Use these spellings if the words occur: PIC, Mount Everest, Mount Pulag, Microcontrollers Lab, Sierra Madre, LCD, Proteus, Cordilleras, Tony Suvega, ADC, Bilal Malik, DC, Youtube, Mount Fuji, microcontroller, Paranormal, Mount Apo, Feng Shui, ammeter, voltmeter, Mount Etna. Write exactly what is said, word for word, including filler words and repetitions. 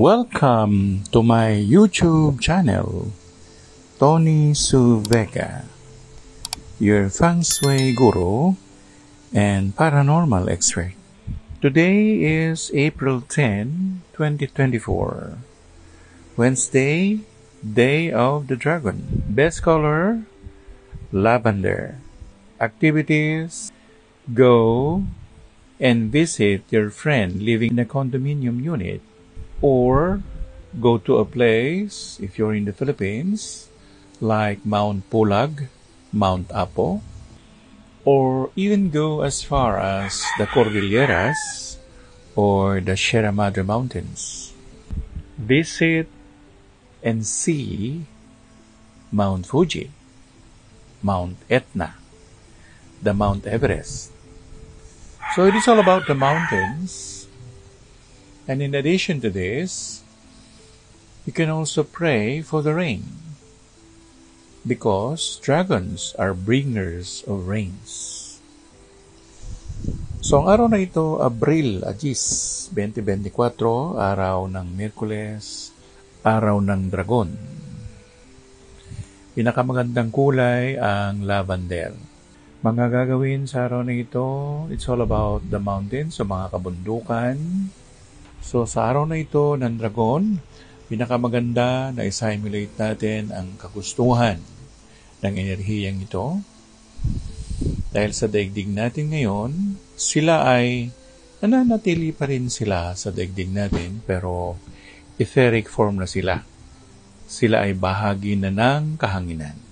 Welcome to my YouTube channel, Tony Suvega, your Feng Shui guru and paranormal expert. Today is April tenth, twenty twenty-four, Wednesday, Day of the Dragon. Best color, lavender. Activities, go and visit your friend living in a condominium unit, or go to a place, if you're in the Philippines, like Mount Pulag, Mount Apo, or even go as far as the Cordilleras or the Sierra Madre Mountains. Visit and see Mount Fuji, Mount Etna, the Mount Everest. So it is all about the mountains. And in addition to this, you can also pray for the rain, because dragons are bringers of rains. So ang araw na ito, Abril ten, twenty twenty-four, araw ng Miyerkules, araw ng dragon. Pinakamagandang kulay ang lavender. Mga gagawin sa araw na ito, it's all about the mountains, so mga kabundukan. So sa araw na ito ng dragon, pinakamaganda na i-simulate natin ang kagustuhan ng enerhiyang ito. Dahil sa daigdig natin ngayon, sila ay nananatili pa rin sila sa daigdig natin, pero etheric form na sila. Sila ay bahagi na ng kahanginan.